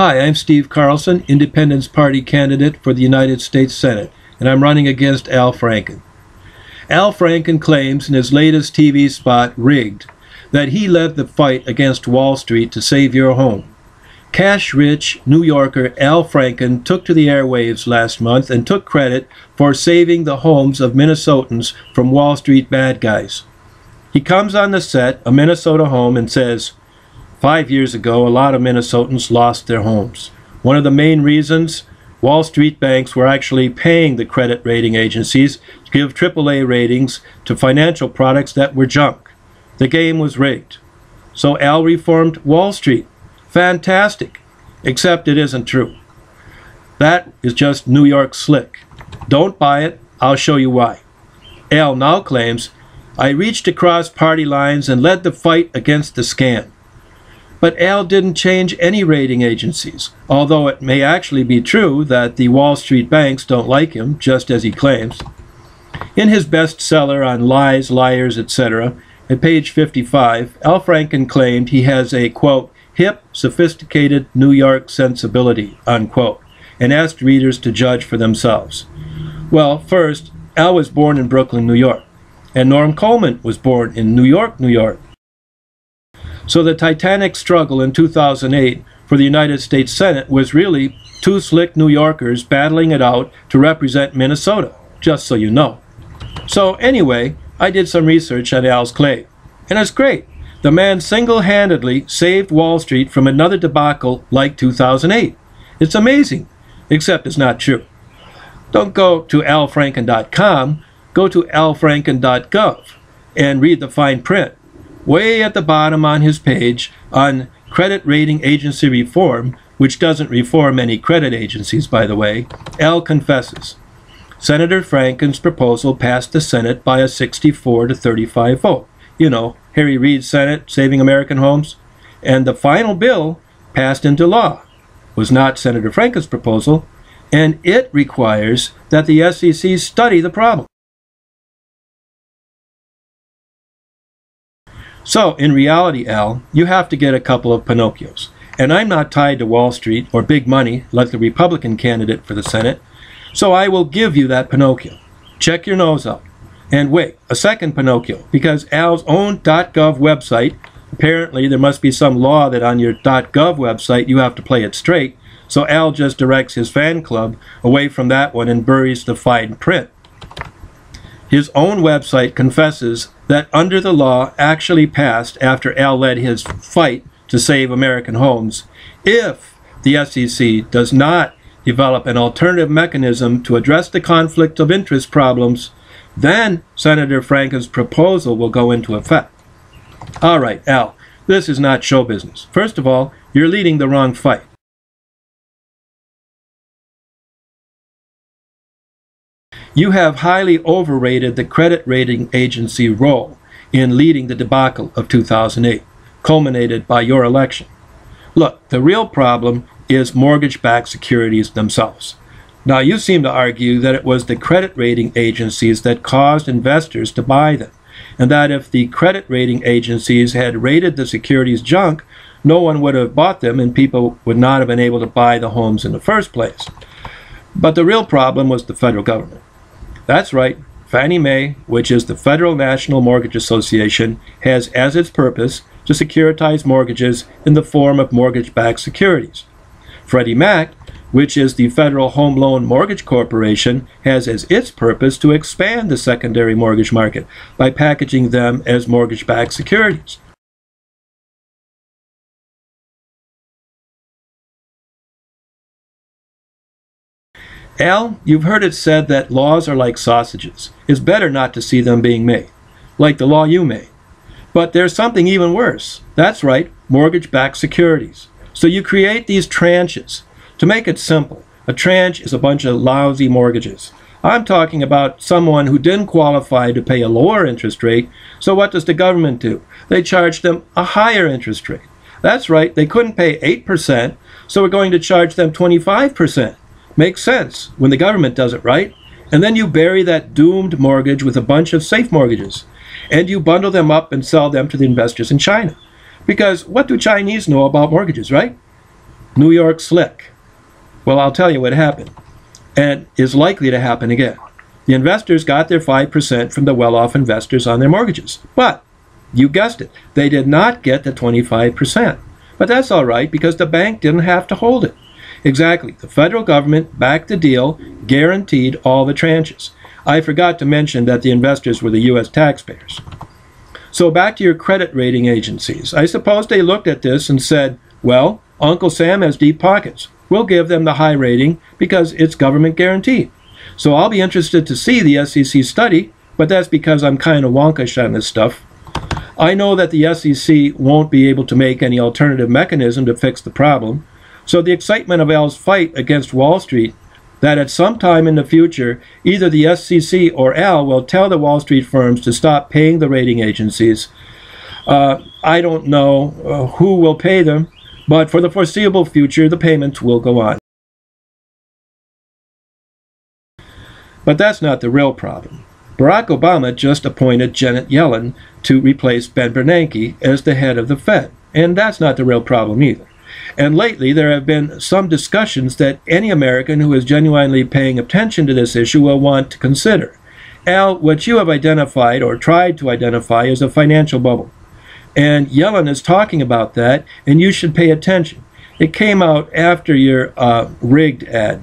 Hi, I'm Steve Carlson, Independence Party candidate for the United States Senate, and I'm running against Al Franken. Al Franken claims in his latest TV spot, Rigged, that he led the fight against Wall Street to save your home. Cash-rich New Yorker Al Franken took to the airwaves last month and took credit for saving the homes of Minnesotans from Wall Street bad guys. He comes on the set, a Minnesota home, and says, 5 years ago, a lot of Minnesotans lost their homes. One of the main reasons, Wall Street banks were actually paying the credit rating agencies to give AAA ratings to financial products that were junk. The game was rigged. So Al reformed Wall Street. Fantastic, except it isn't true. That is just New York slick. Don't buy it. I'll show you why. Al now claims, I reached across party lines and led the fight against the scam. But Al didn't change any rating agencies, although it may actually be true that the Wall Street banks don't like him, just as he claims. In his bestseller on lies, liars, etc., at page 55, Al Franken claimed he has a, quote, hip, sophisticated New York sensibility, unquote, and asked readers to judge for themselves. Well, first, Al was born in Brooklyn, New York, and Norm Coleman was born in New York, New York. So the Titanic struggle in 2008 for the United States Senate was really two slick New Yorkers battling it out to represent Minnesota, just so you know. So anyway, I did some research on Al's claim, and it's great. The man single-handedly saved Wall Street from another debacle like 2008. It's amazing, except it's not true. Don't go to alfranken.com, go to alfranken.gov and read the fine print. Way at the bottom on his page on credit rating agency reform, which doesn't reform any credit agencies, by the way, Al confesses. Senator Franken's proposal passed the Senate by a 64-35 vote. You know, Harry Reid's Senate, saving American homes. And the final bill passed into law. It was not Senator Franken's proposal, and it requires that the SEC study the problem. So, in reality, Al, you have to get a couple of Pinocchios. And I'm not tied to Wall Street or big money like the Republican candidate for the Senate, so I will give you that Pinocchio. Check your nose out. And wait, a second Pinocchio, because Al's own .gov website, apparently there must be some law that on your .gov website you have to play it straight, so Al just directs his fan club away from that one and buries the fine print. His own website confesses that under the law actually passed after Al led his fight to save American homes, if the SEC does not develop an alternative mechanism to address the conflict of interest problems, then Senator Franken's proposal will go into effect. All right, Al, this is not show business. First of all, you're leading the wrong fight. You have highly overrated the credit rating agency role in leading the debacle of 2008, culminated by your election. Look, the real problem is mortgage-backed securities themselves. Now, you seem to argue that it was the credit rating agencies that caused investors to buy them, and that if the credit rating agencies had rated the securities junk, no one would have bought them and people would not have been able to buy the homes in the first place. But the real problem was the federal government. That's right, Fannie Mae, which is the Federal National Mortgage Association, has as its purpose to securitize mortgages in the form of mortgage-backed securities. Freddie Mac, which is the Federal Home Loan Mortgage Corporation, has as its purpose to expand the secondary mortgage market by packaging them as mortgage-backed securities. Al, you've heard it said that laws are like sausages. It's better not to see them being made, like the law you made. But there's something even worse. That's right, mortgage-backed securities. So you create these tranches. To make it simple, a tranche is a bunch of lousy mortgages. I'm talking about someone who didn't qualify to pay a lower interest rate, so what does the government do? They charge them a higher interest rate. That's right, they couldn't pay 8%, so we're going to charge them 25%. Makes sense when the government does it right. And then you bury that doomed mortgage with a bunch of safe mortgages. And you bundle them up and sell them to the investors in China. Because what do Chinese know about mortgages, right? New York slick. Well, I'll tell you what happened, and is likely to happen again. The investors got their 5% from the well-off investors on their mortgages. But, you guessed it, they did not get the 25%. But that's all right, because the bank didn't have to hold it. Exactly. The federal government backed the deal, guaranteed all the tranches. I forgot to mention that the investors were the U.S. taxpayers. So back to your credit rating agencies. I suppose they looked at this and said, well, Uncle Sam has deep pockets. We'll give them the high rating because it's government guaranteed. So I'll be interested to see the SEC study, but that's because I'm kind of wonkish on this stuff. I know that the SEC won't be able to make any alternative mechanism to fix the problem. So the excitement of Al's fight against Wall Street, that at some time in the future, either the SEC or Al will tell the Wall Street firms to stop paying the rating agencies. I don't know who will pay them, but for the foreseeable future, the payments will go on. But that's not the real problem. Barack Obama just appointed Janet Yellen to replace Ben Bernanke as the head of the Fed, and that's not the real problem either. And lately, there have been some discussions that any American who is genuinely paying attention to this issue will want to consider. Al, what you have identified or tried to identify is a financial bubble. And Yellen is talking about that, and you should pay attention. It came out after your rigged ad.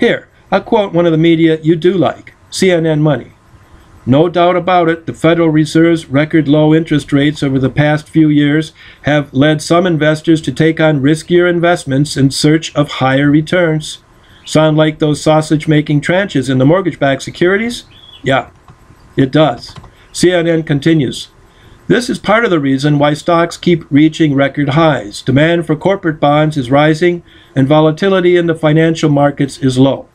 Here, I'll quote one of the media you do like, CNN Money. No doubt about it, the Federal Reserve's record low interest rates over the past few years have led some investors to take on riskier investments in search of higher returns. Sound like those sausage-making tranches in the mortgage-backed securities? Yeah, it does. CNN continues. This is part of the reason why stocks keep reaching record highs. Demand for corporate bonds is rising, and volatility in the financial markets is low.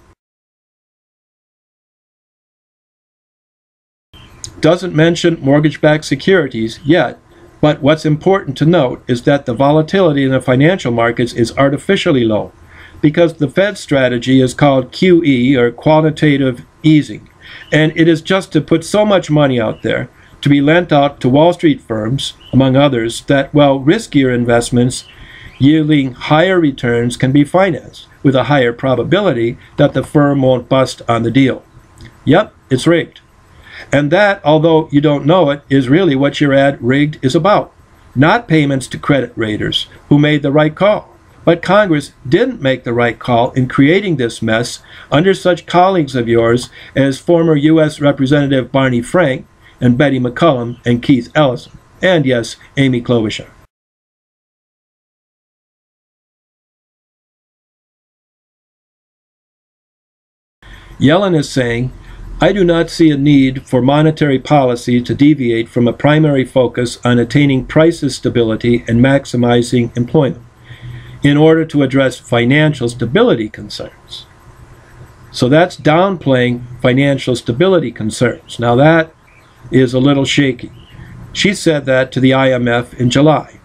Doesn't mention mortgage-backed securities yet, but what's important to note is that the volatility in the financial markets is artificially low because the Fed's strategy is called QE, or quantitative easing, and it is just to put so much money out there to be lent out to Wall Street firms, among others, that while riskier investments yielding higher returns can be financed with a higher probability that the firm won't bust on the deal. Yep, it's rigged. And that, although you don't know it, is really what your ad Rigged is about. Not payments to credit raters who made the right call. But Congress didn't make the right call in creating this mess under such colleagues of yours as former U.S. Representative Barney Frank and Betty McCollum and Keith Ellison. And yes, Amy Klobuchar. Yellen is saying, I do not see a need for monetary policy to deviate from a primary focus on attaining price stability and maximizing employment in order to address financial stability concerns. So that's downplaying financial stability concerns. Now that is a little shaky. She said that to the IMF in July.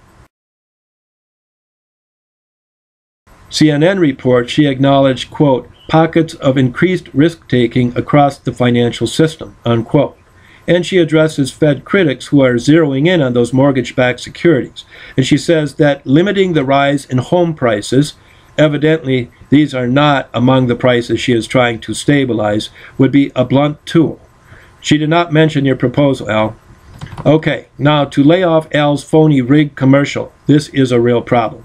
CNN report, she acknowledged, quote, pockets of increased risk-taking across the financial system, unquote. And she addresses Fed critics who are zeroing in on those mortgage-backed securities. And she says that limiting the rise in home prices, evidently these are not among the prices she is trying to stabilize, would be a blunt tool. She did not mention your proposal, Al. Okay, now to lay off Al's phony rigged commercial, this is a real problem.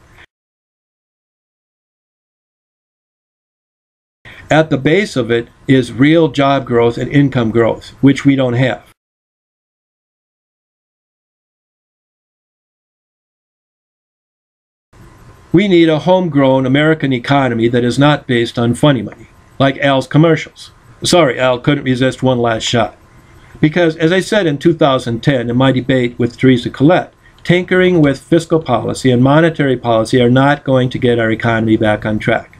At the base of it is real job growth and income growth, which we don't have. We need a homegrown American economy that is not based on funny money, like Al's commercials. Sorry, Al couldn't resist one last shot. Because, as I said in 2010 in my debate with Teresa Colette, tinkering with fiscal policy and monetary policy are not going to get our economy back on track.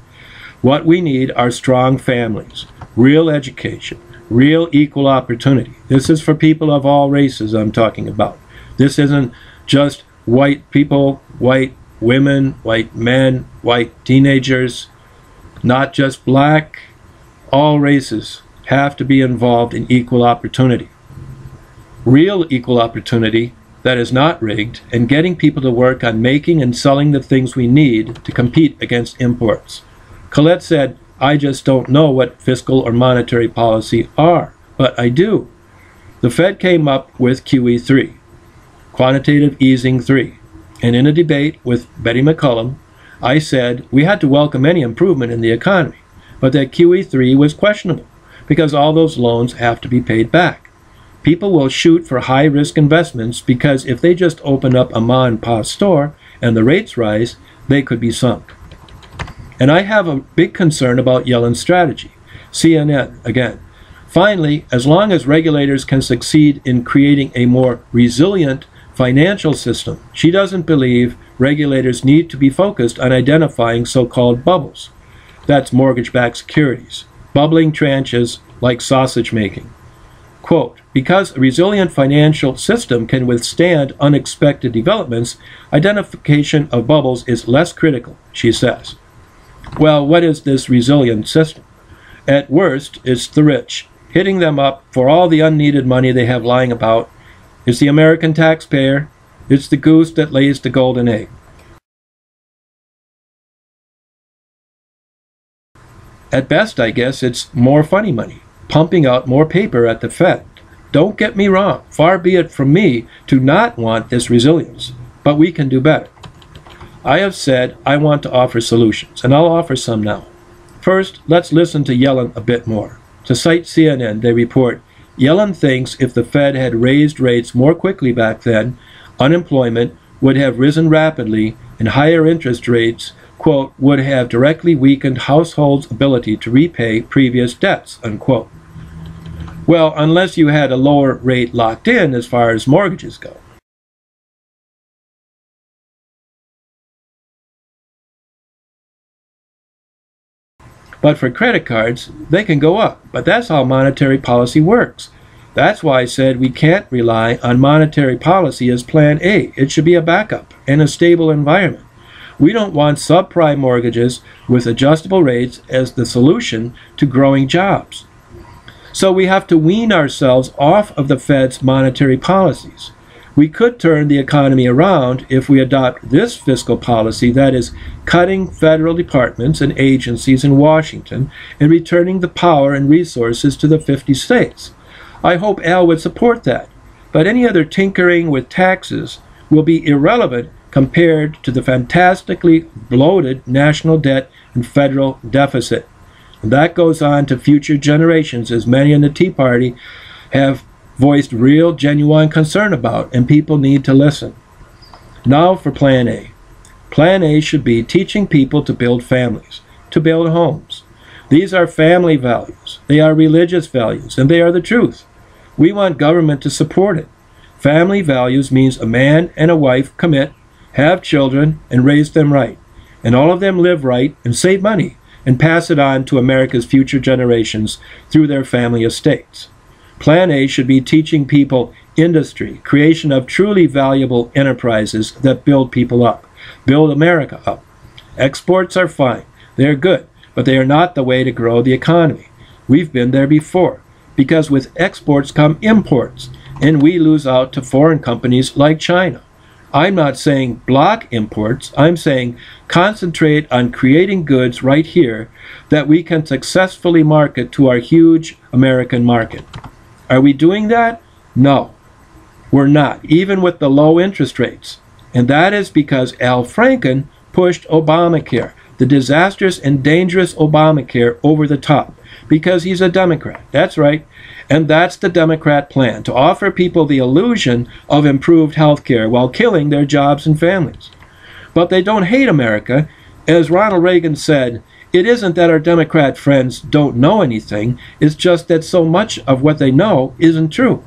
What we need are strong families, real education, real equal opportunity. This is for people of all races I'm talking about. This isn't just white people, white women, white men, white teenagers, not just black. All races have to be involved in equal opportunity. Real equal opportunity that is not rigged and getting people to work on making and selling the things we need to compete against imports. Colette said, I just don't know what fiscal or monetary policy are, but I do. The Fed came up with QE3, Quantitative Easing 3, and in a debate with Betty McCollum, I said we had to welcome any improvement in the economy, but that QE3 was questionable because all those loans have to be paid back. People will shoot for high-risk investments because if they just open up a ma-and-pa store and the rates rise, they could be sunk. And I have a big concern about Yellen's strategy. CNN, again. Finally, as long as regulators can succeed in creating a more resilient financial system, she doesn't believe regulators need to be focused on identifying so-called bubbles. That's mortgage-backed securities, bubbling tranches like sausage making. Quote, because a resilient financial system can withstand unexpected developments, identification of bubbles is less critical, she says. Well, what is this resilient system? At worst, it's the rich, hitting them up for all the unneeded money they have lying about. It's the American taxpayer. It's the goose that lays the golden egg. At best, I guess, it's more funny money, pumping out more paper at the Fed. Don't get me wrong. Far be it from me to not want this resilience, but we can do better. I have said I want to offer solutions, and I'll offer some now. First, let's listen to Yellen a bit more. To cite CNN, they report, Yellen thinks if the Fed had raised rates more quickly back then, unemployment would have risen rapidly and higher interest rates, quote, would have directly weakened households' ability to repay previous debts, unquote. Well, unless you had a lower rate locked in as far as mortgages go. But for credit cards, they can go up. But that's how monetary policy works. That's why I said we can't rely on monetary policy as plan A. It should be a backup and a stable environment. We don't want subprime mortgages with adjustable rates as the solution to growing jobs. So we have to wean ourselves off of the Fed's monetary policies. We could turn the economy around if we adopt this fiscal policy, that is, cutting federal departments and agencies in Washington and returning the power and resources to the 50 states. I hope Al would support that, but any other tinkering with taxes will be irrelevant compared to the fantastically bloated national debt and federal deficit. And that goes on to future generations, as many in the Tea Party have voiced real, genuine concern about, and people need to listen. Now for Plan A. Plan A should be teaching people to build families, to build homes. These are family values, they are religious values, and they are the truth. We want government to support it. Family values means a man and a wife commit, have children, and raise them right, and all of them live right and save money, and pass it on to America's future generations through their family estates. Plan A should be teaching people industry, creation of truly valuable enterprises that build people up, build America up. Exports are fine, they're good, but they are not the way to grow the economy. We've been there before, because with exports come imports, and we lose out to foreign companies like China. I'm not saying block imports, I'm saying concentrate on creating goods right here that we can successfully market to our huge American market. Are we doing that? No, we're not, even with the low interest rates. And that is because Al Franken pushed Obamacare, the disastrous and dangerous Obamacare, over the top, because he's a Democrat. That's right. And that's the Democrat plan, to offer people the illusion of improved health care while killing their jobs and families. But they don't hate America. As Ronald Reagan said, it isn't that our Democrat friends don't know anything, it's just that so much of what they know isn't true.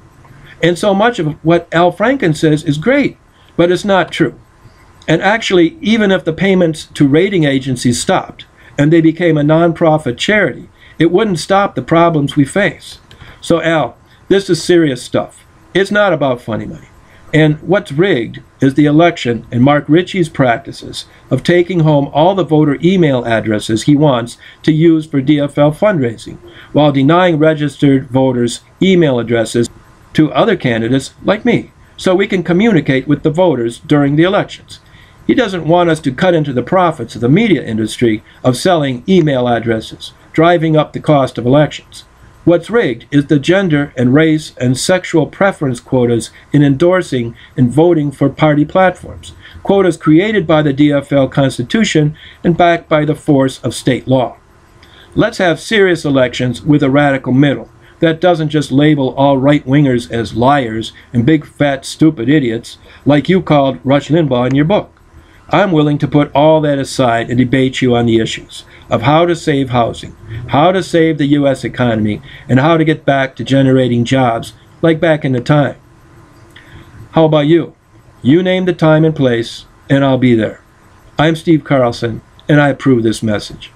And so much of what Al Franken says is great, but it's not true. And actually, even if the payments to rating agencies stopped and they became a nonprofit charity, it wouldn't stop the problems we face. So Al, this is serious stuff. It's not about funny money. And what's rigged is the election and Mark Ritchie's practices of taking home all the voter email addresses he wants to use for DFL fundraising, while denying registered voters' email addresses to other candidates like me, so we can communicate with the voters during the elections. He doesn't want us to cut into the profits of the media industry of selling email addresses, driving up the cost of elections. What's rigged is the gender and race and sexual preference quotas in endorsing and voting for party platforms, quotas created by the DFL Constitution and backed by the force of state law. Let's have serious elections with a radical middle that doesn't just label all right-wingers as liars and big, fat, stupid idiots like you called Rush Limbaugh in your book. I'm willing to put all that aside and debate you on the issues of how to save housing, how to save the U.S. economy, and how to get back to generating jobs like back in the time. How about you? You name the time and place, and I'll be there. I'm Steve Carlson, and I approve this message.